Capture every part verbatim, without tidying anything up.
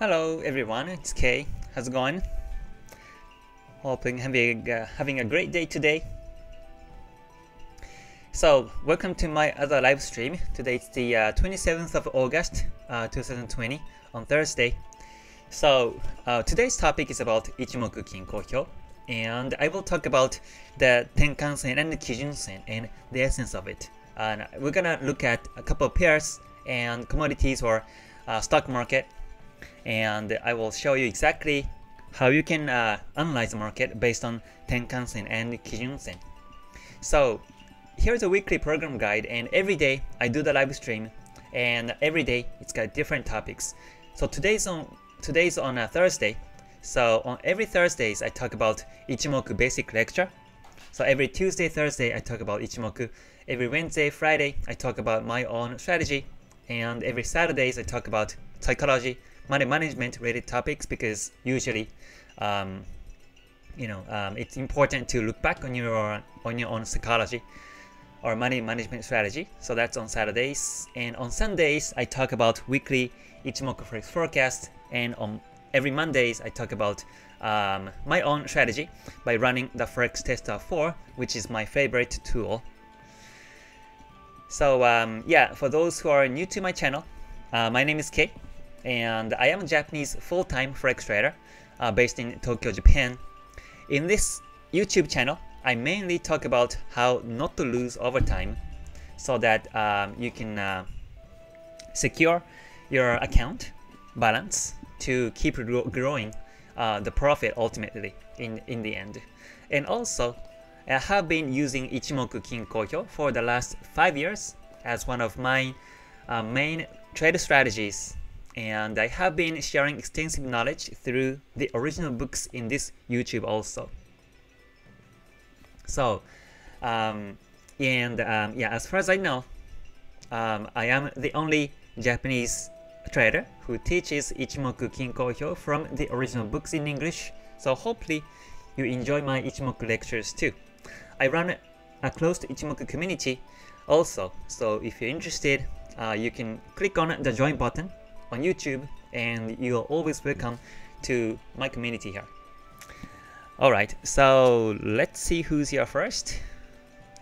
Hello everyone, it's Kei. How's it going? Hoping having uh, having a great day today. So welcome to my other live stream. Today it's the uh, twenty-seventh of August, uh, two thousand twenty, on Thursday. So uh, today's topic is about Ichimoku Kinko Hyo, and I will talk about the Tenkan-sen and the Kijun-sen and the essence of it. And we're gonna look at a couple of pairs and commodities or uh, stock market, and I will show you exactly how you can uh, analyze the market based on Tenkan-sen and Kijun-sen. So here's a weekly program guide, and every day I do the live stream, and every day it's got different topics. So today's on today's on a Thursday. So on every Thursdays I talk about Ichimoku basic lecture. So every Tuesday, Thursday I talk about Ichimoku. Every Wednesday, Friday I talk about my own strategy, and every Saturdays I talk about psychology, money management related topics, because usually um, you know um, it's important to look back on your on your own psychology or money management strategy. So that's on Saturdays, and on Sundays I talk about weekly Ichimoku Forex forecast, and on every Mondays I talk about um, my own strategy by running the Forex Tester four, which is my favorite tool. So um, yeah, for those who are new to my channel, uh, my name is Kei, and I am a Japanese full-time Forex trader uh, based in Tokyo, Japan. In this YouTube channel, I mainly talk about how not to lose over time, so that um, you can uh, secure your account balance to keep gro growing uh, the profit ultimately in, in the end. And also, I have been using Ichimoku Kinko Hyo for the last five years as one of my uh, main trade strategies, and I have been sharing extensive knowledge through the original books in this YouTube also. So, um, and um, yeah, as far as I know, um, I am the only Japanese trader who teaches Ichimoku Kinko Hyo from the original books in English, so hopefully you enjoy my Ichimoku lectures too. I run a closed Ichimoku community also, so if you're interested, uh, you can click on the join button on YouTube, and you are always welcome to my community here. Alright, so let's see who's here first.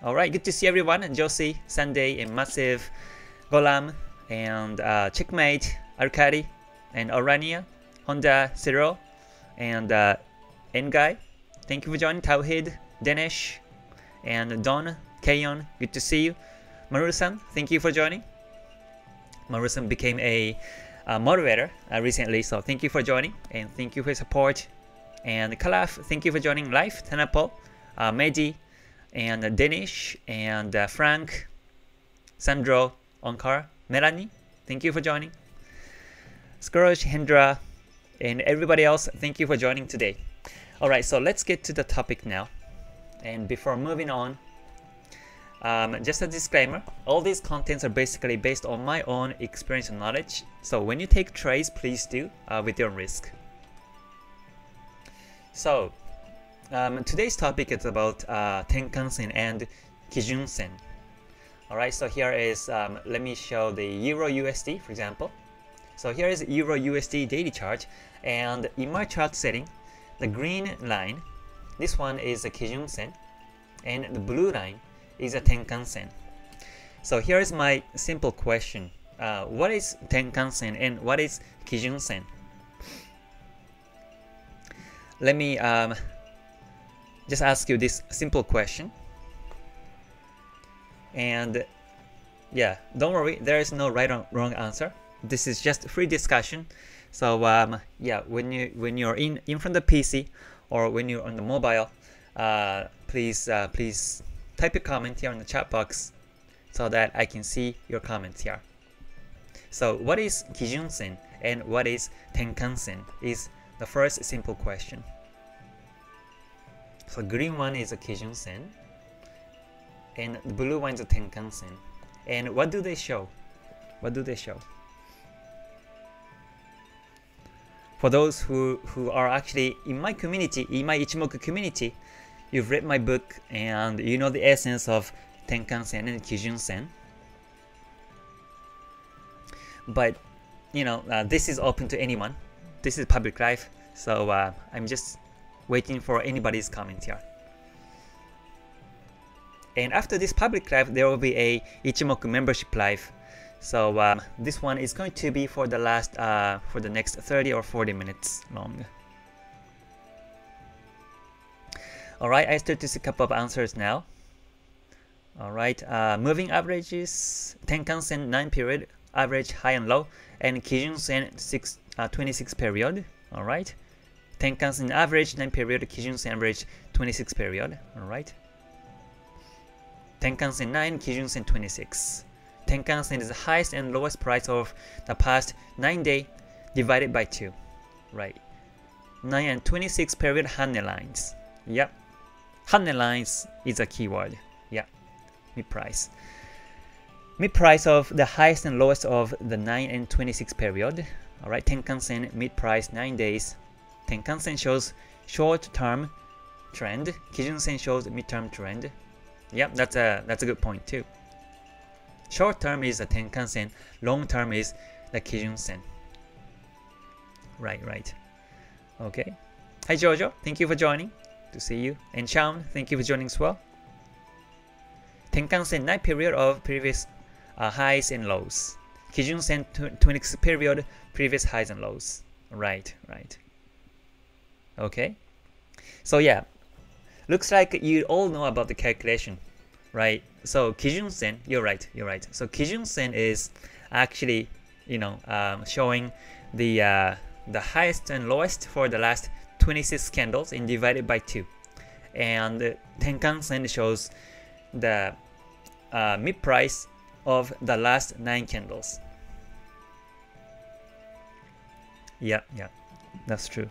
Alright, good to see everyone. Josie, Sunday, and Massive, Golam, and uh, Checkmate, Arcadi, and Orania, Honda, Zero, and uh, Engai. Thank you for joining. Tauhid, Dinesh, and Don, Kayon, good to see you. Maru-san, thank you for joining. Maru-san became a Uh, moderator uh, recently, so thank you for joining, and thank you for your support. And Kalaf, thank you for joining live. Tanapo, uh, Mehdi, and uh, Danish, and uh, Frank, Sandro, Onkar, Melanie, thank you for joining. Scourge, Hendra, and everybody else, thank you for joining today. Alright, so let's get to the topic now. And before moving on, Um, just a disclaimer, all these contents are basically based on my own experience and knowledge, so when you take trades, please do uh, with your risk. So, um, today's topic is about uh, Tenkan-sen and Kijun-sen. Alright, so here is, um, let me show the Euro U S D for example. So here is Euro U S D daily chart, and in my chart setting, the green line, this one is the Kijun-sen, and the blue line is a Tenkan-sen. So here is my simple question. Uh, what is Tenkan-sen and what is Kijun-sen? Let me um, just ask you this simple question. And yeah, don't worry, there is no right or wrong answer. This is just free discussion. So um, yeah, when you when you're in in front of the P C or when you're on the mobile, uh, please uh, please. type your comment here in the chat box so that I can see your comments here. So what is Kijun-sen and what is Tenkan-sen is the first simple question. So green one is a Kijun-sen and the blue one is a Tenkan-sen. And what do they show? What do they show? For those who, who are actually in my community, in my Ichimoku community, you've read my book and you know the essence of Tenkan-sen and Kijun-sen. But, you know, uh, this is open to anyone. this is public live, so uh, I'm just waiting for anybody's comment here. And after this public live, there will be a Ichimoku membership live. So um, this one is going to be for the last, uh, for the next thirty or forty minutes long. Alright, I start to see a couple of answers now. Alright, uh, moving averages, Tenkan-sen nine period, average high and low, and Kijun-sen six, uh, twenty-six period. Alright, Tenkan-sen average nine period, Kijun-sen average twenty-six period. Alright. Tenkan-sen nine, Kijun-sen twenty-six. Tenkan-sen is the highest and lowest price of the past nine days divided by two. Right. nine and twenty-six period Hanne lines. Yep. Hanne lines is a keyword. Yeah. Mid price. Mid price of the highest and lowest of the nine and twenty-six period. Alright. Tenkan-sen mid price nine days. Tenkan-sen shows short-term trend. Kijun-sen shows mid-term trend. Yep, that's a that's a good point too. Short term is the Tenkan-sen, long term is the Kijun-sen. Right, right. Okay. Hi Jojo, thank you for joining. Good to see you. And Shaun, thank you for joining as well. Tenkan-sen nine period of previous uh, highs and lows. Kijun-sen twenty-six period previous highs and lows. Right, right. Okay. So yeah. Looks like you all know about the calculation, right? So Kijun-sen, you're right, you're right. So Kijun-sen is actually, you know, um, showing the uh, the highest and lowest for the last twenty-six candles and divided by two. And Tenkan-sen shows the uh, mid price of the last nine candles. Yeah, yeah, that's true.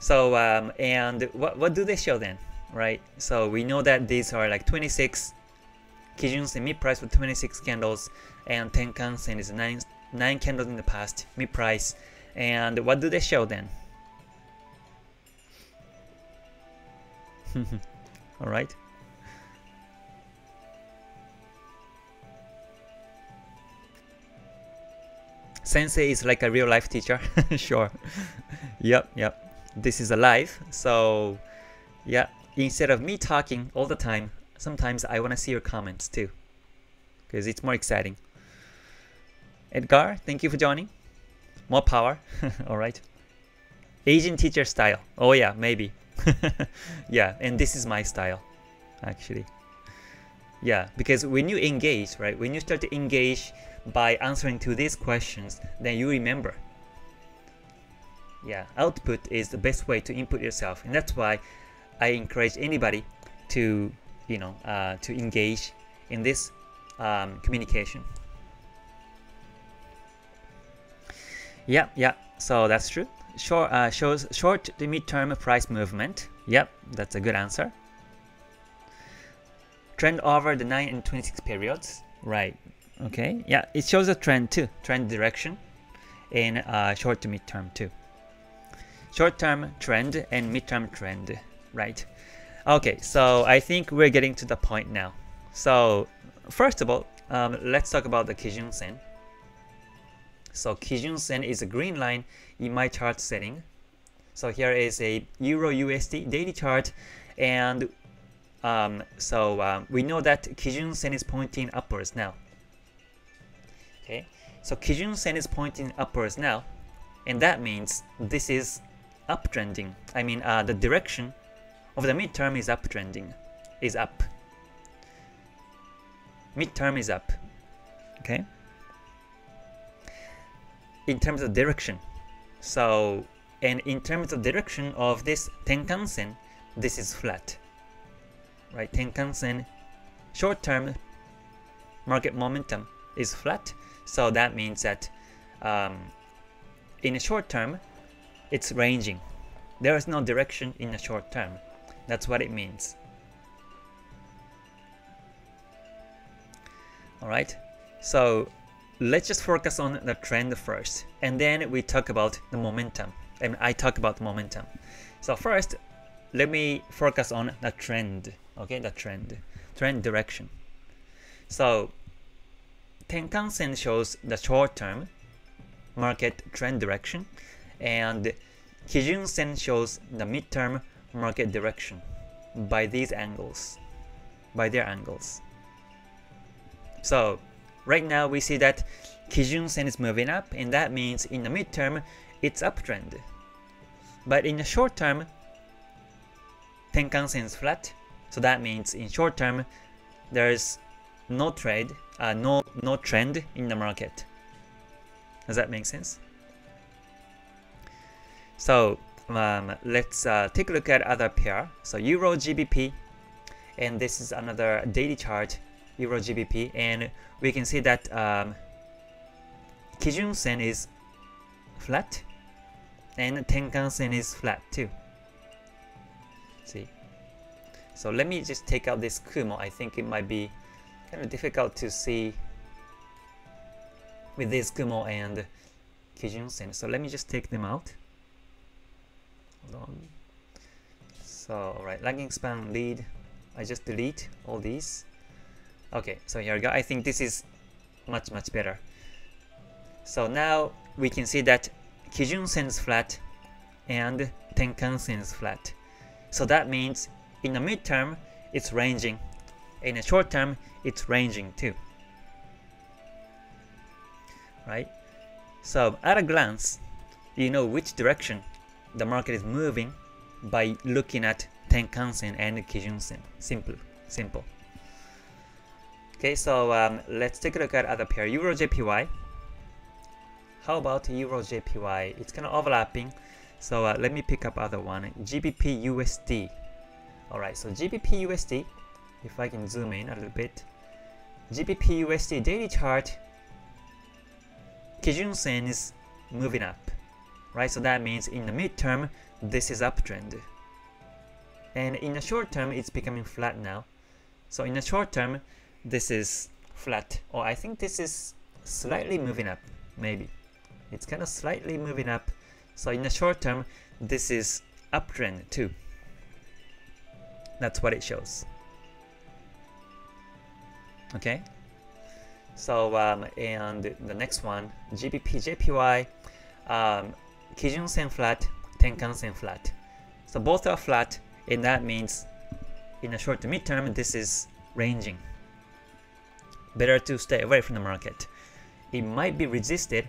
So um, and what, what do they show then, right? So we know that these are like twenty-six, Kijun-sen mid price with twenty-six candles, and Tenkan-sen is nine nine candles in the past mid price. And what do they show then? All right. Sensei is like a real life teacher. Sure. Yep. Yep. This is a live, so yeah, instead of me talking all the time, sometimes I want to see your comments too, because it's more exciting. Edgar, thank you for joining. More power. Alright. Asian teacher style. Oh yeah, maybe. Yeah, and this is my style, actually. Yeah, because when you engage, right, when you start to engage by answering to these questions, then you remember. Yeah, output is the best way to input yourself, and that's why I encourage anybody to, you know, uh, to engage in this um, communication. Yeah, yeah. So that's true. Short uh, shows short to mid-term price movement. Yep, that's a good answer. Trend over the nine and twenty-six periods. Right. Okay. Yeah, it shows a trend too, trend direction, in uh, short to mid-term too. Short-term trend and mid-term trend, right? Okay, so I think we're getting to the point now. So first of all, um, let's talk about the Kijun-sen. So Kijun-sen is a green line in my chart setting. So here is a Euro U S D daily chart, and um, so um, we know that Kijun-sen is pointing upwards now. Okay, so Kijun-sen is pointing upwards now, and that means this is uptrending. I mean, uh, the direction of the midterm is uptrending, is up. Midterm is up, okay? In terms of direction, so, and in terms of direction of this Tenkan-sen, this is flat, right? Tenkan-sen short-term market momentum is flat, so that means that um, in the short term, it's ranging. There is no direction in the short term. That's what it means. Alright, so let's just focus on the trend first, and then we talk about the momentum. And I talk about momentum. So first, let me focus on the trend. Okay, the trend, trend direction. So Tenkan-sen shows the short term market trend direction, and Kijun-sen shows the midterm market direction by these angles, by their angles. So right now we see that Kijun-sen is moving up, and that means in the midterm it's uptrend. But in the short term, Tenkan-sen is flat, so that means in short term there's no trade, uh, no no trend in the market. Does that make sense? So um, let's uh, take a look at other pair. So Euro G B P, and this is another daily chart, Euro G B P, and we can see that um, Kijun-sen is flat, and Tenkan-sen is flat too. See, so let me just take out this Kumo. I think it might be kind of difficult to see with this Kumo and Kijun-sen. So let me just take them out. Hold on. So alright, lagging span lead. I just delete all these. Okay, so here we go. I think this is much much better. So now we can see that Kijun-sen is flat and Tenkan-sen is flat. So that means in the midterm it's ranging, in the short term it's ranging too. Right? So at a glance, you know which direction the market is moving by looking at Tenkan-sen and Kijun-sen. Simple, simple. Okay, so um, let's take a look at other pair. Euro J P Y. How about Euro J P Y? It's kind of overlapping, so uh, let me pick up other one. G B P U S D. All right, so G B P U S D. If I can zoom in a little bit, G B P U S D daily chart. Kijun-sen is moving up, right? So that means in the midterm, this is uptrend. And in the short term, it's becoming flat now. So in the short term, this is flat. Or oh, I think this is slightly moving up, maybe. It's kind of slightly moving up. So in the short term, this is uptrend too. That's what it shows. Okay. So um, and the next one, G B P J P Y, um, Kijun-sen flat, Tenkan-sen flat. So both are flat, and that means in the short to mid-term this is ranging. Better to stay away from the market. It might be resisted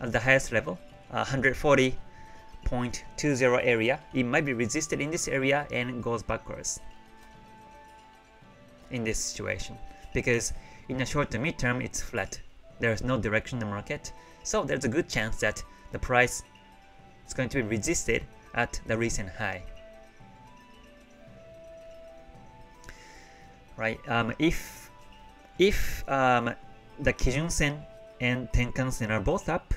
at the highest level, one forty point two zero area. It might be resisted in this area and goes backwards in this situation, because in the short to mid-term, it's flat. There's no direction in the market, so there's a good chance that the price is going to be resisted at the recent high. Right? Um, if if um, the Kijun-sen and Tenkan-sen are both up,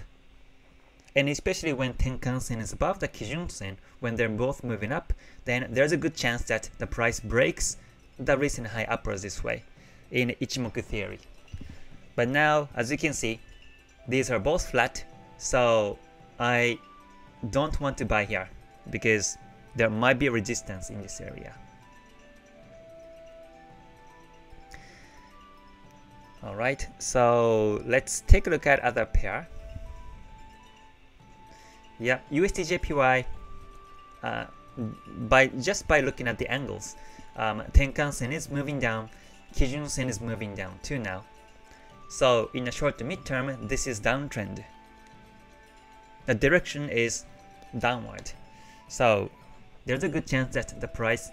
and especially when Tenkan-sen is above the Kijun-sen, when they're both moving up, then there's a good chance that the price breaks the recent high upwards this way, in Ichimoku theory. But now, as you can see, these are both flat, so I don't want to buy here because there might be resistance in this area. Alright, so let's take a look at other pair. Yeah, U S D J P Y, uh, by, just by looking at the angles, um, Tenkan-sen is moving down, Kijun-sen is moving down too now. So in the short to mid-term, this is downtrend. The direction is downward. So there's a good chance that the price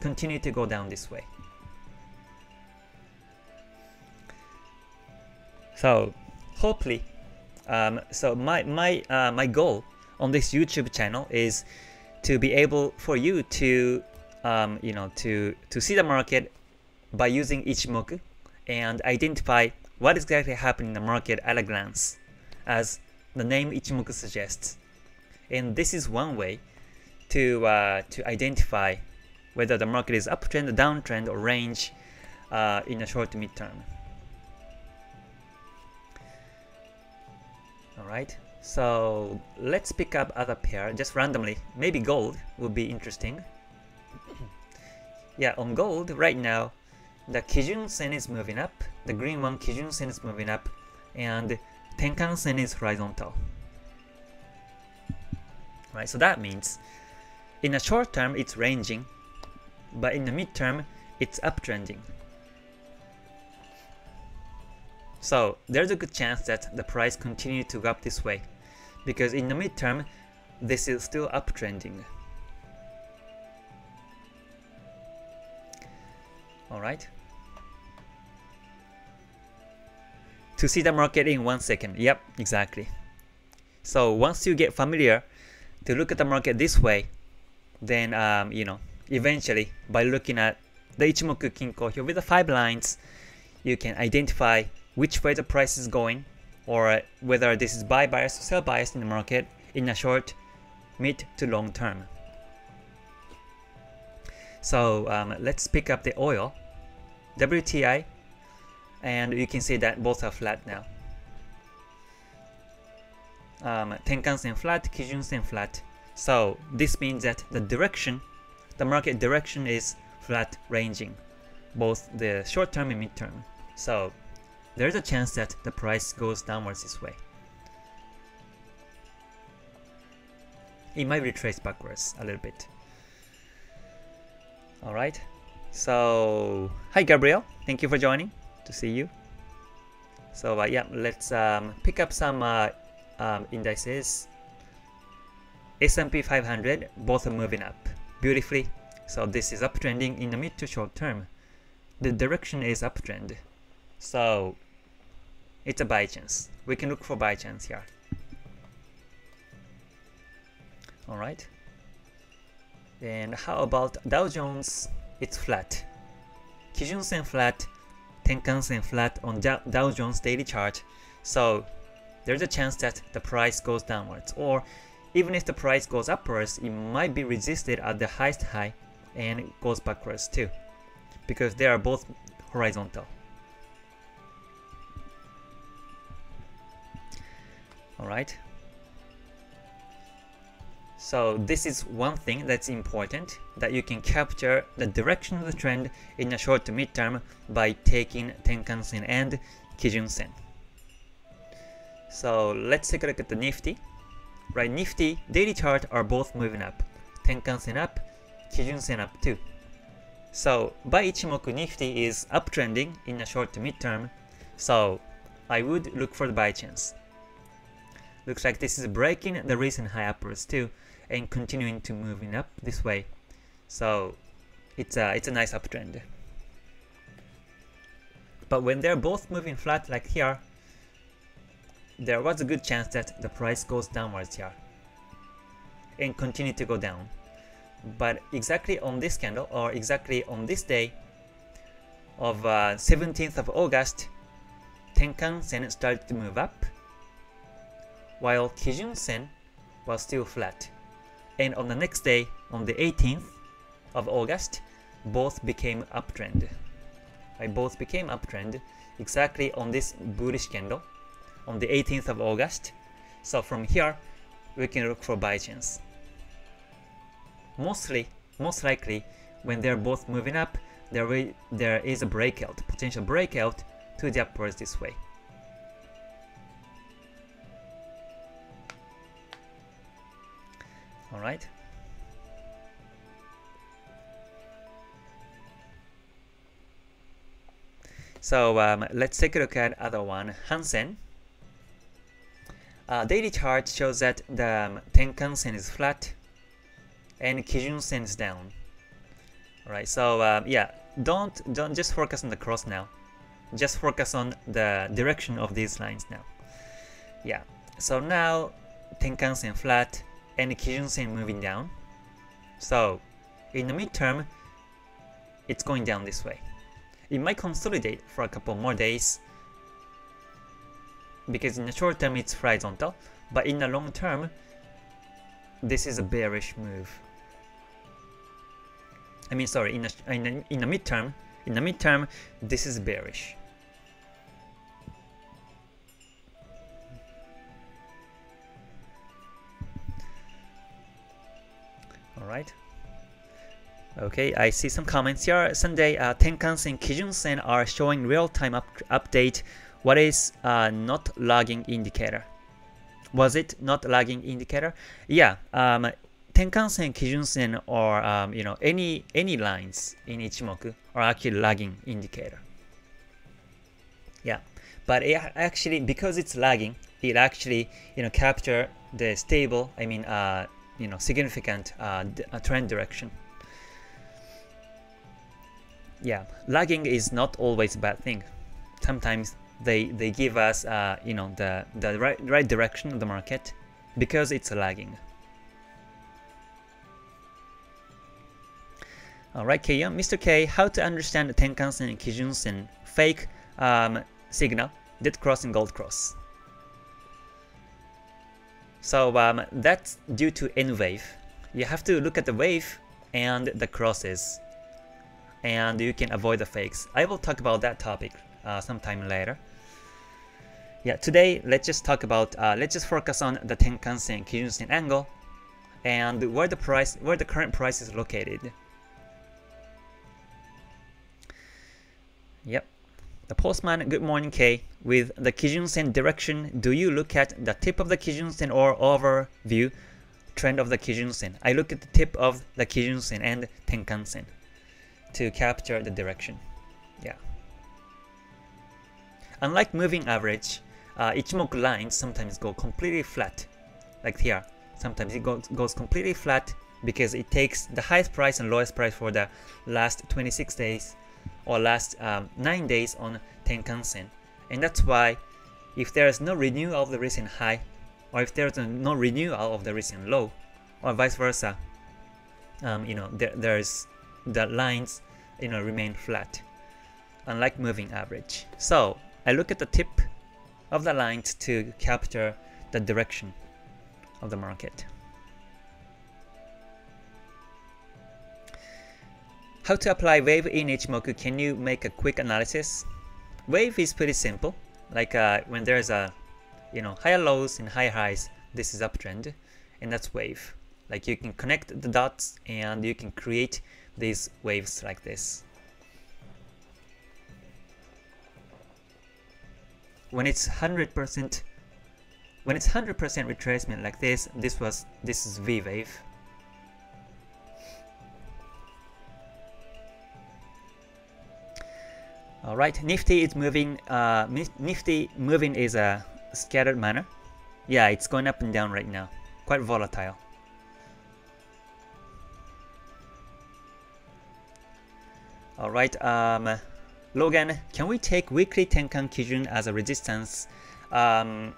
continue to go down this way. So hopefully, um, so my my uh, my goal on this YouTube channel is to be able for you to um, you know to to see the market by using Ichimoku and identify what is exactly happening in the market at a glance, as the name Ichimoku suggests. And this is one way to uh, to identify whether the market is uptrend, downtrend, or range uh, in a short to mid-term. Alright, so let's pick up other pair just randomly. Maybe gold would be interesting. Yeah, on gold right now, the Kijun-sen is moving up, the green one Kijun-sen is moving up, and Tenkan-sen is horizontal. Right, so that means in the short term it's ranging, but in the mid term it's uptrending. So there's a good chance that the price continues to go up this way, because in the mid term this is still uptrending. Alright. To see the market in one second. Yep, exactly. So once you get familiar to look at the market this way, then um, you know, eventually by looking at the Ichimoku Kinko Hyo with the five lines, you can identify which way the price is going, or whether this is buy bias or sell bias in the market in a short, mid to long term. So um, let's pick up the oil, W T I, and you can see that both are flat now. Um, Tenkan-sen flat, Kijun-sen flat. So this means that the direction, the market direction is flat ranging, both the short term and mid term. So there is a chance that the price goes downwards this way. It might retrace backwards a little bit. Alright, so hi Gabriel, thank you for joining, to see you. So uh, yeah, let's um, pick up some uh, um, indices. S and P five hundred, both are moving up beautifully, so this is uptrending in the mid to short term. The direction is uptrend, so it's a buy chance. We can look for buy chance here. Alright. And how about Dow Jones? It's flat. Kijun-sen flat, Tenkan-sen flat on Dow Jones daily chart. So there's a chance that the price goes downwards, or even if the price goes upwards, it might be resisted at the highest high and goes backwards too, because they are both horizontal. Alright. So this is one thing that's important, that you can capture the direction of the trend in a short to mid term by taking Tenkan-sen and Kijun-sen. So let's take a look at the Nifty. Right, Nifty daily chart are both moving up. Tenkan-sen up, Kijun-sen up too. So by Ichimoku, Nifty is uptrending in a short to mid term. So I would look for the buy chance. Looks like this is breaking the recent high upwards too, and continuing to moving up this way. So it's a, it's a nice uptrend. But when they're both moving flat like here, there was a good chance that the price goes downwards here and continue to go down. But exactly on this candle, or exactly on this day of uh, seventeenth of August, Tenkan-sen started to move up, while Kijun-sen was still flat. And on the next day, on the eighteenth of August, both became uptrend. Right, both became uptrend exactly on this bullish candle on the eighteenth of August. So from here, we can look for buy chance. Mostly, most likely, when they're both moving up, there, there is a breakout, potential breakout to the upwards this way. Alright. So um, let's take a look at other one, Hansen. Uh, daily chart shows that the um, Tenkan-sen is flat and Kijun-sen is down. Alright, so um, yeah, don't don't just focus on the cross now. Just focus on the direction of these lines now. Yeah. So now Tenkan-sen flat and Kijun-sen moving down. So in the midterm, it's going down this way. It might consolidate for a couple more days, because in the short term it's horizontal, but in the long term, this is a bearish move. I mean, sorry, in the in the, in the midterm, in the midterm, this is bearish. Alright. Okay, I see some comments here. Sunday, uh, Tenkan-sen and Kijun-sen are showing real-time up update What is uh, not lagging indicator? Was it not lagging indicator? Yeah, um, Tenkan-sen, Kijun-sen, or um, you know, any any lines in Ichimoku are actually lagging indicator. Yeah, but it actually, because it's lagging, it actually you know capture the stable, I mean uh, you know significant uh, trend direction. Yeah, lagging is not always a bad thing. Sometimes they they give us uh, you know the the right right direction of the market because it's lagging. All right, Kei, Mister K, how to understand Tenkan-sen and Kijun-sen fake um, signal, dead cross and gold cross? So um, that's due to N wave. You have to look at the wave and the crosses, and you can avoid the fakes. I will talk about that topic uh, sometime later. Yeah, today let's just talk about, uh, let's just focus on the Tenkan-sen, Kijun-sen angle, and where the price, where the current price is located. Yep. The postman, good morning Kei. With the Kijun-sen direction, do you look at the tip of the Kijun-sen or overview trend of the Kijun-sen? I look at the tip of the Kijun-sen and Tenkan-sen to capture the direction. Yeah. Unlike moving average, uh, Ichimoku lines sometimes go completely flat, like here. Sometimes it goes, goes completely flat because it takes the highest price and lowest price for the last twenty-six days or last um, nine days on Tenkan-sen. And that's why if there is no renewal of the recent high, or if there is no renewal of the recent low, or vice versa, um, you know, there, there's the lines, you know, remain flat, unlike moving average. So I look at the tip of the lines to capture the direction of the market. How to apply wave in Ichimoku? Can you make a quick analysis? Wave is pretty simple. Like uh, when there's a, you know, higher lows and higher highs, this is uptrend, and that's wave. Like you can connect the dots and you can create these waves like this. When it's one hundred percent, when it's one hundred percent retracement like this, this was this is V wave. All right, Nifty is moving. Uh, Nifty moving is a scattered manner. Yeah, it's going up and down right now. Quite volatile. All right, um, Logan, can we take weekly Tenkan Kijun as a resistance? Um,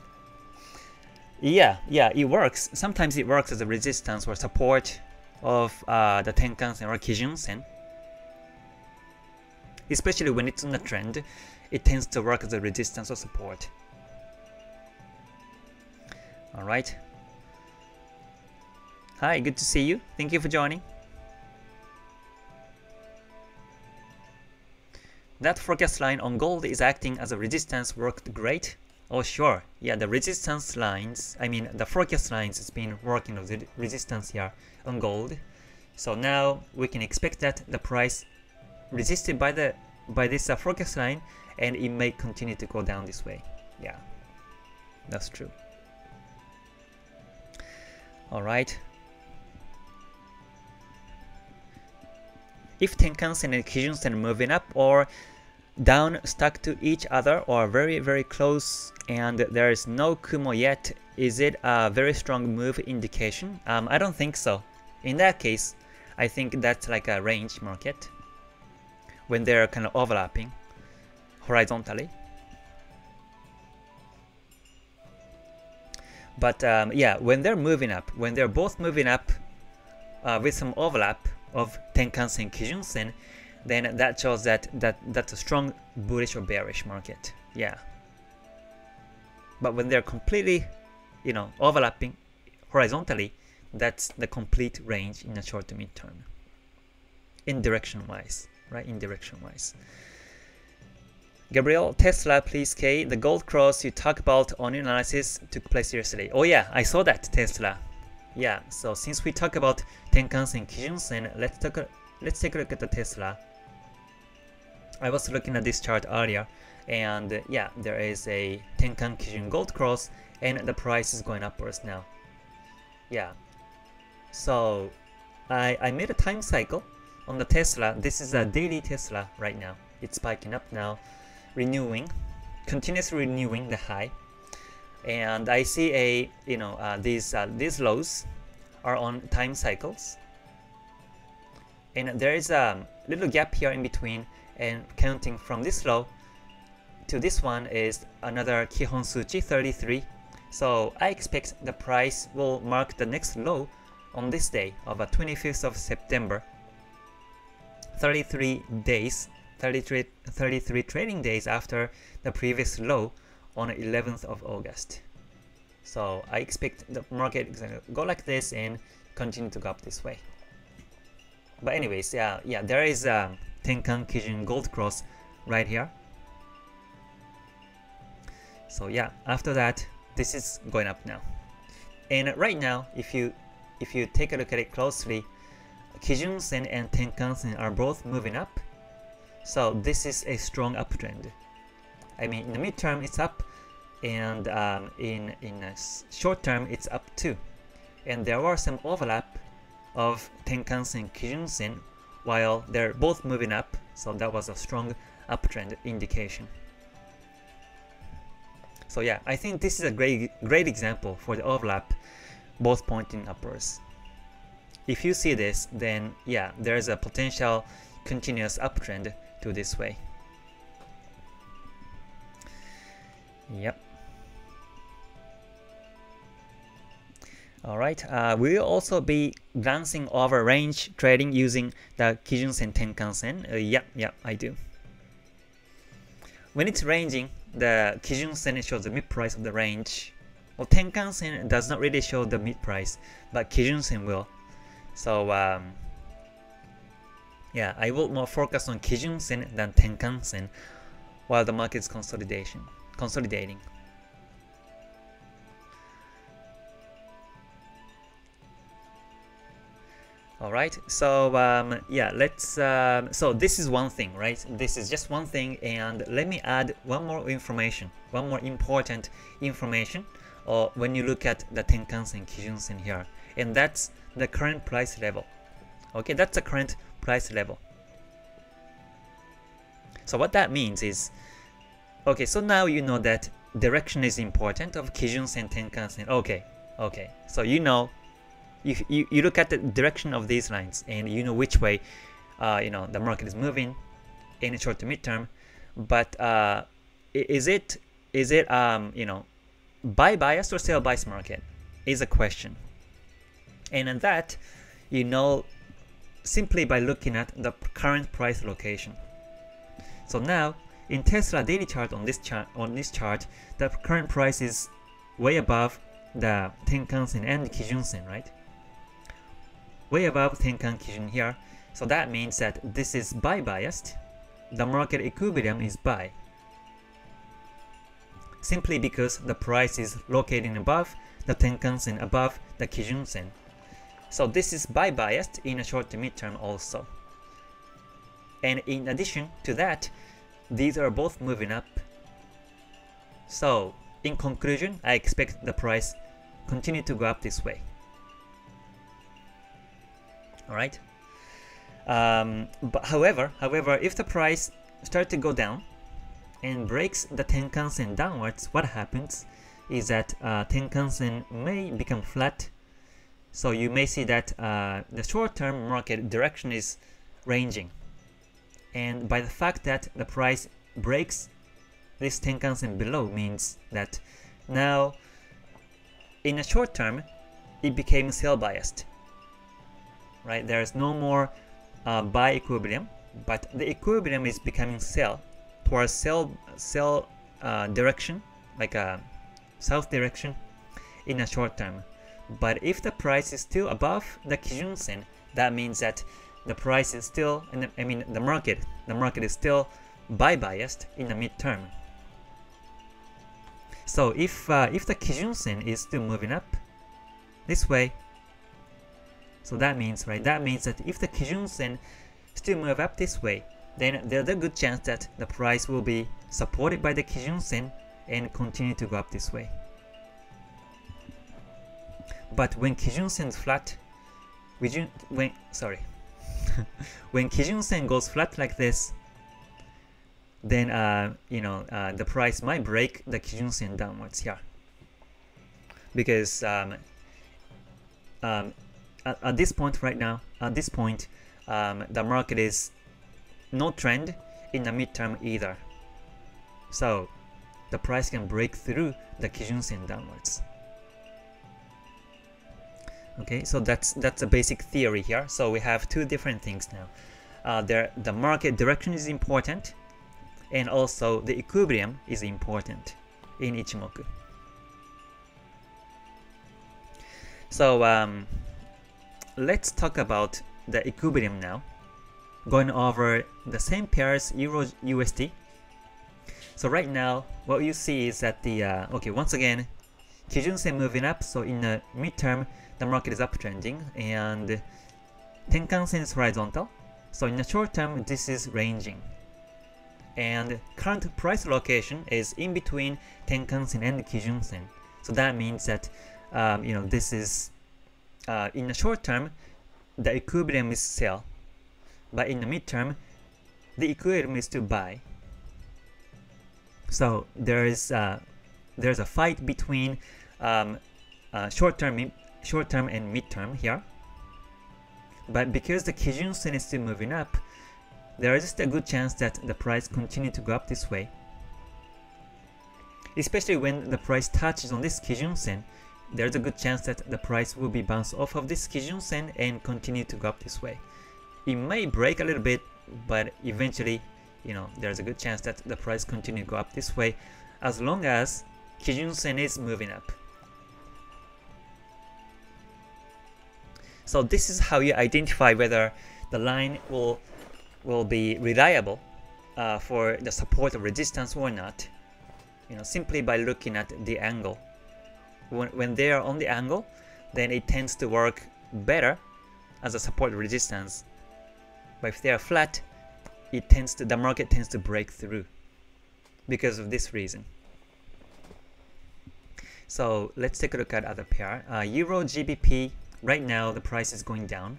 yeah, yeah, it works. Sometimes it works as a resistance or support of uh, the Tenkan-sen or Kijun-sen. Especially when it's on a trend, it tends to work as a resistance or support. All right. Hi, good to see you. Thank you for joining. That forecast line on gold is acting as a resistance, worked great. Oh sure, yeah, the resistance lines, I mean the forecast lines has been working as a resistance here on gold. So now we can expect that the price resisted by the by this uh, forecast line, and it may continue to go down this way. Yeah, that's true. All right. If Tenkan-sen and Kijun-sen moving up or down, stuck to each other, or very very close, and there is no Kumo yet, is it a very strong move indication? Um, I don't think so. In that case, I think that's like a range market when they're kind of overlapping horizontally. But um, yeah, when they're moving up, when they're both moving up uh, with some overlap of Tenkan-sen, Kijun-sen, then that shows that that that's a strong bullish or bearish market. Yeah. But when they're completely, you know, overlapping horizontally, that's the complete range in a short to mid term. In direction wise, right? In direction wise. Gabriel, Tesla, please K. The gold cross you talk about on your analysis took place yesterday. Oh yeah, I saw that, Tesla. Yeah, so since we talk about Tenkan-sen, Kijun-sen, let's talk, let's take a look at the Tesla. I was looking at this chart earlier and yeah, there is a Tenkan Kijun Gold Cross, and the price is going upwards now. Yeah, so I, I made a time cycle on the Tesla. This is a daily Tesla right now. It's spiking up now, renewing, continuously renewing the high, and I see a you know uh, these uh, these lows are on time cycles, and there is a little gap here in between, and counting from this low to this one is another Kihonsuchi thirty-three. So I expect the price will mark the next low on this day of a twenty-fifth of September. thirty-three days, thirty-three, thirty-three trading days after the previous low on the eleventh of August. So I expect the market is going to go like this and continue to go up this way. But anyways, yeah, yeah, there is a Tenkan Kijun Gold Cross right here. So yeah, after that, this is going up now. And right now, if you if you take a look at it closely, Kijun-sen and Tenkan-sen are both moving up. So this is a strong uptrend. I mean, in the midterm it's up, and um, in in a short term it's up too. And there were some overlap of Tenkan-sen and Kijun-sen while they're both moving up, so that was a strong uptrend indication. So yeah, I think this is a great great example for the overlap, both pointing upwards. If you see this, then yeah, there's a potential continuous uptrend to this way. Yep. Alright, uh, we'll also be glancing over range trading using the Kijun-sen, Tenkan-sen. Uh, yeah, yeah, I do. When it's ranging, the Kijun-sen shows the mid price of the range. Well, Tenkan-sen does not really show the mid price, but Kijun-sen will. So, um, yeah, I will more focus on Kijun-sen than Tenkan-sen while the market is consolidation, consolidating. Alright, so um, yeah, let's, um, so this is one thing, right? This is just one thing, and let me add one more information, one more important information uh, when you look at the Tenkan-sen, Kijun-sen here, and that's the current price level. Okay, that's the current price level. So what that means is, okay, so now you know that direction is important of Kijun-sen, Tenkan-sen. Okay, okay, so you know, If you, you look at the direction of these lines, and you know which way uh, you know the market is moving in a short to midterm, but uh, is it is it um, you know buy biased or sell biased market is a question, and in that you know simply by looking at the current price location. So now in Tesla daily chart, on this chart on this chart, the current price is way above the Tenkan-sen and Kijun-sen, right? Way above Tenkan Kijun here, so that means that this is buy biased. The market equilibrium is buy, simply because the price is locating above the Tenkan-sen, above the Kijun-sen. So this is buy biased in a short to midterm also. And in addition to that, these are both moving up. So in conclusion, I expect the price continue to go up this way. Alright. Um, but however, however, if the price starts to go down and breaks the Tenkan-sen downwards, what happens is that uh, Tenkan-sen may become flat. So you may see that uh, the short-term market direction is ranging, and by the fact that the price breaks this Tenkan-sen below means that now, in the short term, it became sell biased. Right, there is no more uh, buy equilibrium, but the equilibrium is becoming sell, towards sell sell uh, direction, like a south direction, in a short term. But if the price is still above the Kijun-sen, that means that the price is still, and I mean the market, the market is still buy biased in the midterm. So if uh, if the Kijun-sen is still moving up this way. So that means, right, that means that if the Kijun-sen still move up this way, then there's a good chance that the price will be supported by the Kijun-sen and continue to go up this way. But when Kijun-sen is flat, when sorry, when Kijun-sen goes flat like this, then uh, you know uh, the price might break the Kijun-sen downwards here, because um, um, at, at this point right now, at this point, um, the market is no trend in the midterm either, so the price can break through the Kijun-sen downwards. Okay, so that's that's a basic theory here. So we have two different things now. Uh, there, the market direction is important, and also the equilibrium is important in Ichimoku. So um, let's talk about the equilibrium now, going over the same pairs Euro U S D. So right now, what you see is that the uh, okay, once again, Kijun-sen moving up. So in the midterm, the market is uptrending, and Tenkan-sen is horizontal. So in the short term, this is ranging, and current price location is in between Tenkan-sen and Kijun-sen. So that means that um, you know this is uh, in the short term, the equilibrium is sell, but in the midterm, the equilibrium is to buy. So there is uh, there's a fight between um, uh, short term, short term and midterm here. But because the Kijun-sen is still moving up, there is just a good chance that the price continue to go up this way. Especially when the price touches on this Kijun-sen, there is a good chance that the price will be bounced off of this Kijun-sen and continue to go up this way. It may break a little bit, but eventually, you know, there is a good chance that the price continue to go up this way, as long as Kijun-sen is moving up. So this is how you identify whether the line will will be reliable uh, for the support or resistance or not. You know, simply by looking at the angle. When, when they are on the angle, then it tends to work better as a support or resistance. But if they are flat, it tends to, the market tends to break through because of this reason. So let's take a look at other pair. Uh, Euro G B P, right now the price is going down.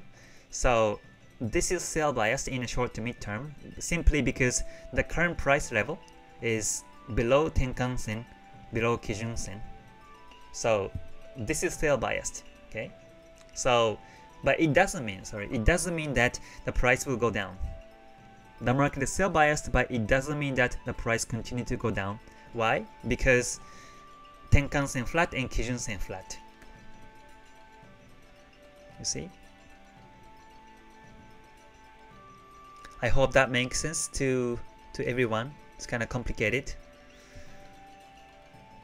So this is sell biased in a short to mid term, simply because the current price level is below Tenkan-sen, below Kijun-sen. So this is sell biased, okay? So, but it doesn't mean, sorry, it doesn't mean that the price will go down. The market is sell biased, but it doesn't mean that the price continue to go down. Why? Because Tenkan-sen flat and Kijun-sen flat. You see? I hope that makes sense to to everyone. It's kind of complicated.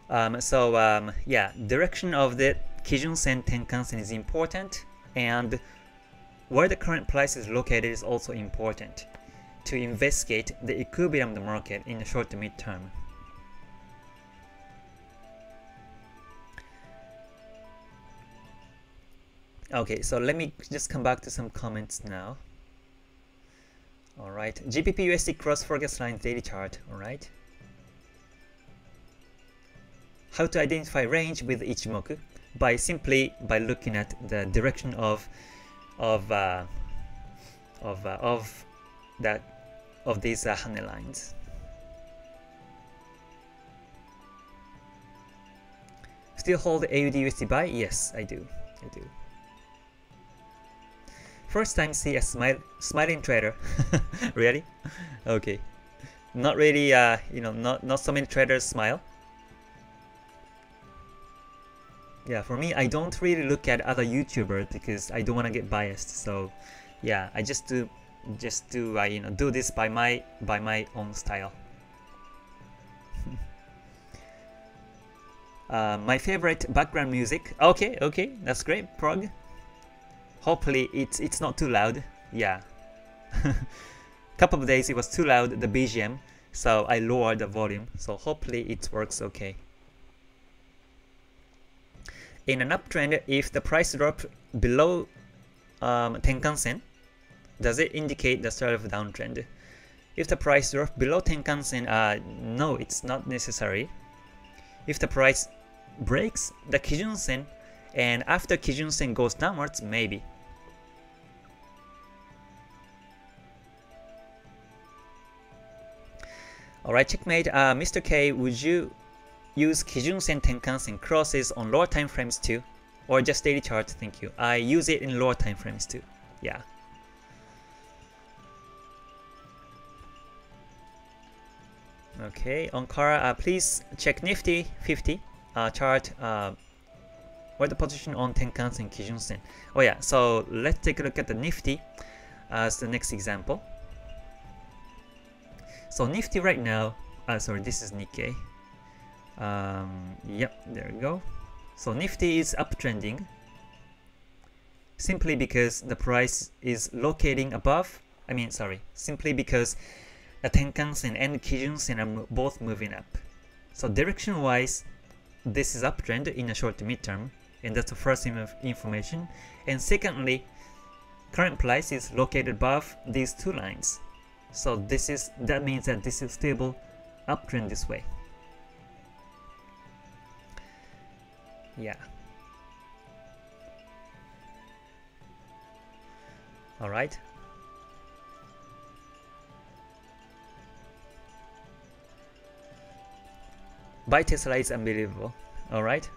Um, so um, yeah, direction of the Kijun-sen, Tenkan-sen is important, and where the current price is located is also important to investigate the equilibrium of the market in the short to mid term. Okay, so let me just come back to some comments now. Alright, G B P U S D cross forecast line daily chart, alright. How to identify range with Ichimoku? By simply by looking at the direction of of uh, of uh, of that of these uh, Hane lines. Still hold A U D U S D buy? Yes, I do. I do. First time see a smile, smiling trader. Really? Okay. Not really. Uh, you know, not not so many traders smile. Yeah. For me, I don't really look at other YouTubers because I don't want to get biased. So, yeah, I just do, just do. Uh, you know, do this by my by my own style. uh, my favorite background music. Okay. Okay. That's great. Prog. Hopefully it's it's not too loud. Yeah, couple of days it was too loud, the B G M, so I lowered the volume. So hopefully it works okay. In an uptrend, if the price drops below um, Tenkan-sen, does it indicate the start of a downtrend? If the price drops below Tenkan-sen, uh, no, it's not necessary. If the price breaks the Kijun-sen, and after Kijun-sen goes downwards, maybe. Alright, checkmate. Uh, Mister K, would you use Kijun-sen Tenkan-sen crosses on lower time frames too, or just daily chart? Thank you. I use it in lower time frames too. Yeah. Okay, Onkara, uh, please check Nifty fifty uh, chart. Uh, what the position on Tenkan-sen Kijun-sen? Oh yeah. So let's take a look at the Nifty as the next example. So Nifty right now. Uh, sorry, this is Nikkei. Um, yep, there we go. So Nifty is uptrending simply because the price is locating above. I mean, sorry, simply because the Tenkan-sen and Kijun-sen are both moving up. So direction-wise, this is uptrend in a short to mid-term, and that's the first information. And secondly, current price is located above these two lines. So this is, that means that this is stable uptrend this way. Yeah. All right. Buy Tesla is unbelievable. All right.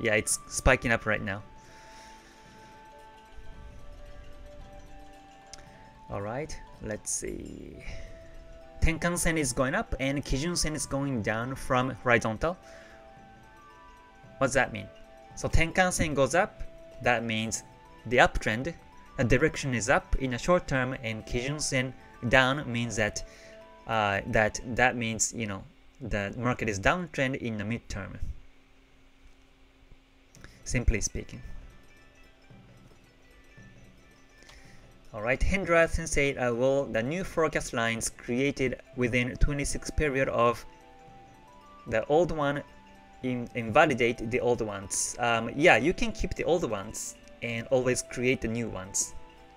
Yeah, it's spiking up right now. All right. Let's see. Tenkan-sen is going up and Kijun-sen is going down from horizontal. What's that mean? So Tenkan-sen goes up, that means the uptrend, the direction is up in a short term, and Kijun-sen down means that uh, that that means, you know, the market is downtrend in the midterm. Simply speaking. Alright, Hendra Sensei, uh, will the new forecast lines created within twenty-six period of the old one in invalidate the old ones? Um, yeah, you can keep the old ones and always create the new ones,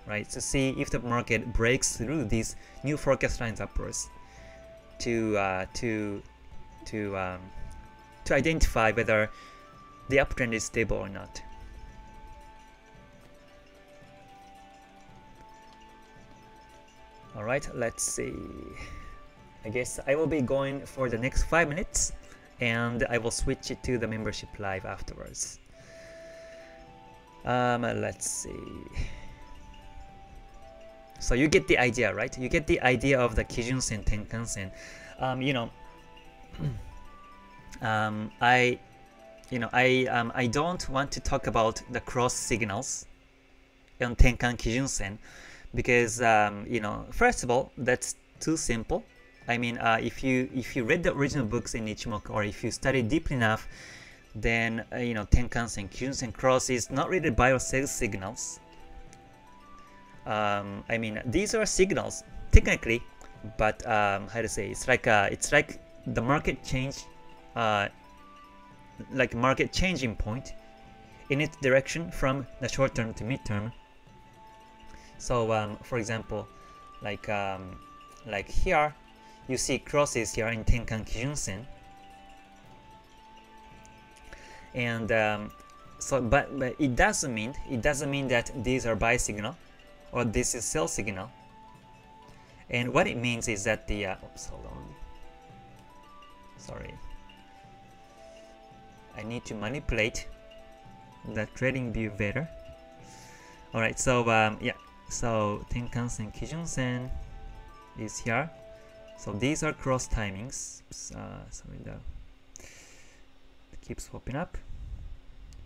right? To see if the market breaks through these new forecast lines upwards, to uh, to to um, to identify whether the uptrend is stable or not. All right, let's see. I guess I will be going for the next five minutes, and I will switch it to the membership live afterwards. Um, let's see. So you get the idea, right? You get the idea of the Kijun-sen, Tenkan-sen. Um, you know, um, I, you know, I, um, I don't want to talk about the cross signals on Tenkan Kijun-sen. Because um, you know, first of all, that's too simple. I mean, uh, if you if you read the original books in Ichimoku, or if you study deeply enough, then uh, you know, Tenkan-sen, Kijun-sen cross is not really buy or sell signals. Um, I mean, these are signals technically, but um, how to say? It's like uh, it's like the market change, uh, like market changing point in its direction from the short term to mid term. So um, for example, like um, like here, you see crosses here in Tenkan Kijun-sen, and um, so but, but it doesn't mean it doesn't mean that these are buy signal, or this is sell signal. And what it means is that the uh, oops, hold on, sorry, I need to manipulate the trading view better. All right, so um, yeah. So Tenkan-sen, Kijun-sen is here. So these are cross timings. Oops, uh, sorry, that keeps popping up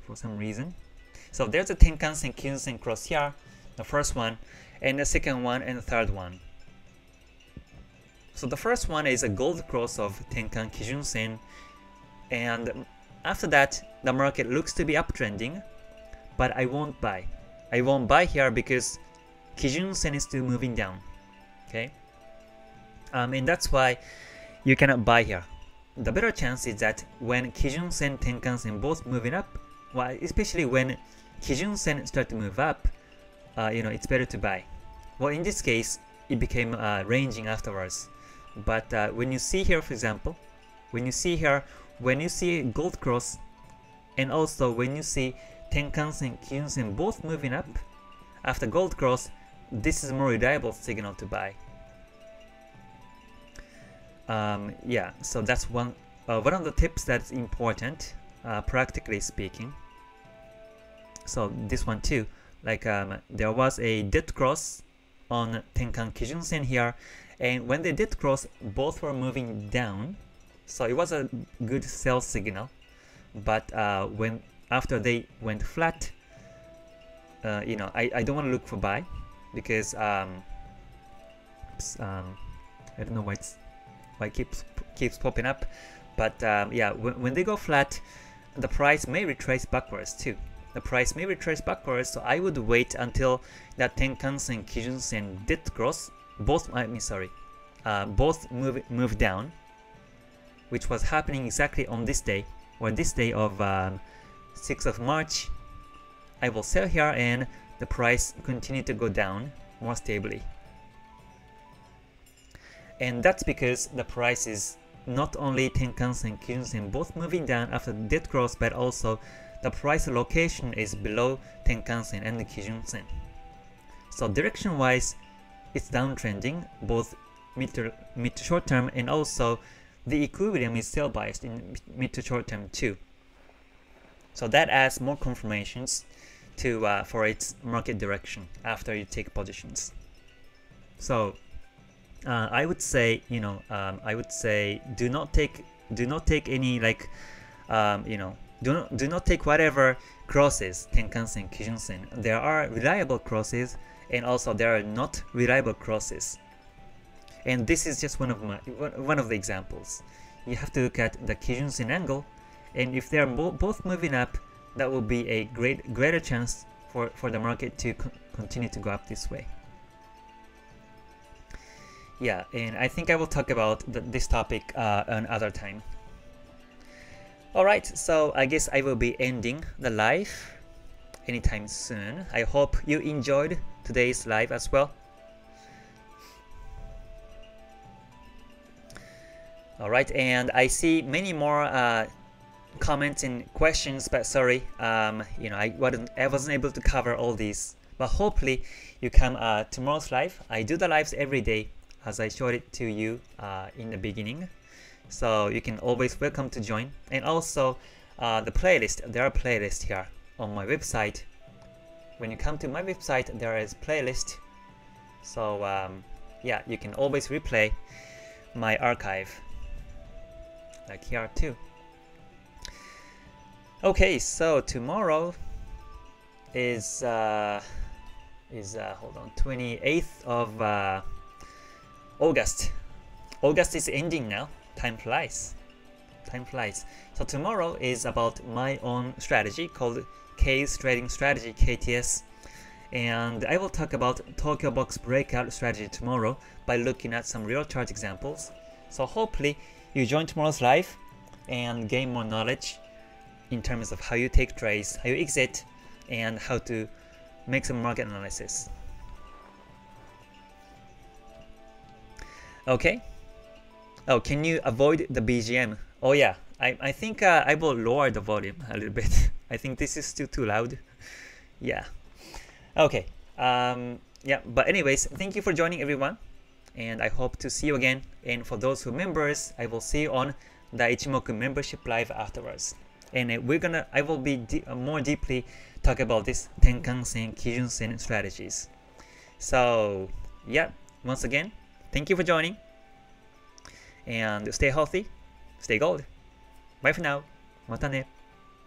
for some reason. So there's a Tenkan-sen, Kijun-sen cross here, the first one, and the second one, and the third one. So the first one is a gold cross of Tenkan Kijun-sen, and after that, the market looks to be uptrending, but I won't buy. I won't buy here because Kijun-sen is still moving down, okay? Um, and that's why you cannot buy here. The better chance is that when Kijun-sen, Tenkan-sen both moving up, well, especially when Kijun-sen start to move up, uh, you know, it's better to buy. Well, in this case, it became uh, ranging afterwards. But uh, when you see here, for example, when you see here, when you see gold cross, and also when you see Tenkan-sen, Kijun-sen both moving up after gold cross, this is a more reliable signal to buy. Um, yeah, so that's one uh, one of the tips that's important, uh, practically speaking. So this one too, like um, there was a dead cross on Tenkan Kijun-sen here, and when they did cross, both were moving down, so it was a good sell signal. But uh, when after they went flat, uh, you know, I, I don't want to look for buy, because um, oops, um, I don't know why it's why it keeps keeps popping up, but um, yeah, when, when they go flat, the price may retrace backwards too. The price may retrace backwards, so I would wait until that Tenkan-sen, Kijun-sen did cross, both, I mean, sorry, uh, both move, move down, which was happening exactly on this day, or this day of um, sixth of March. I will sell here and the price continued to go down more stably. And that's because the price is not only Tenkan-sen, Kijun-sen both moving down after dead cross, but also the price location is below Tenkan-sen and Kijun-sen. So direction-wise, it's downtrending, both mid to, mid to short term, and also the equilibrium is sell biased in mid to short term too. So that adds more confirmations to uh, for its market direction after you take positions. So uh, I would say, you know, um, I would say do not take do not take any like, um, you know. Do not, do not take whatever crosses Tenkan-sen, Kijun-sen. There are reliable crosses, and also there are not reliable crosses. And this is just one of my one of the examples. You have to look at the Kijun-sen angle, and if they are bo both moving up, that will be a great greater chance for for the market to co continue to go up this way. Yeah, and I think I will talk about the, this topic uh, another time. Alright, so I guess I will be ending the live anytime soon. I hope you enjoyed today's live as well. Alright, and I see many more uh, comments and questions, but sorry, um, you know, I wasn't, I wasn't able to cover all these. But hopefully you come uh, tomorrow's live. I do the lives every day, as I showed it to you uh, in the beginning. So you can always welcome to join, and also uh, the playlist. There are playlists here on my website. When you come to my website, there is playlist. So um, yeah, you can always replay my archive, like here too. Okay, so tomorrow is uh, is uh, hold on, twenty-eighth of August. August is ending now. Time flies, time flies. So tomorrow is about my own strategy called Kei's Trading Strategy, K T S. And I will talk about Tokyo Box Breakout strategy tomorrow by looking at some real chart examples. So hopefully you join tomorrow's live and gain more knowledge in terms of how you take trades, how you exit, and how to make some market analysis. Okay. Oh, can you avoid the B G M? Oh yeah, I, I think uh, I will lower the volume a little bit. I think this is still too loud. Yeah. Okay. Um, yeah, but anyways, thank you for joining everyone. And I hope to see you again. And for those who are members, I will see you on the Ichimoku membership live afterwards. And we're gonna, I will be de more deeply talk about this Tenkan-sen, Kijun-sen strategies. So yeah, once again, thank you for joining. And stay healthy, stay gold. Bye for now. Mata ne.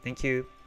Thank you.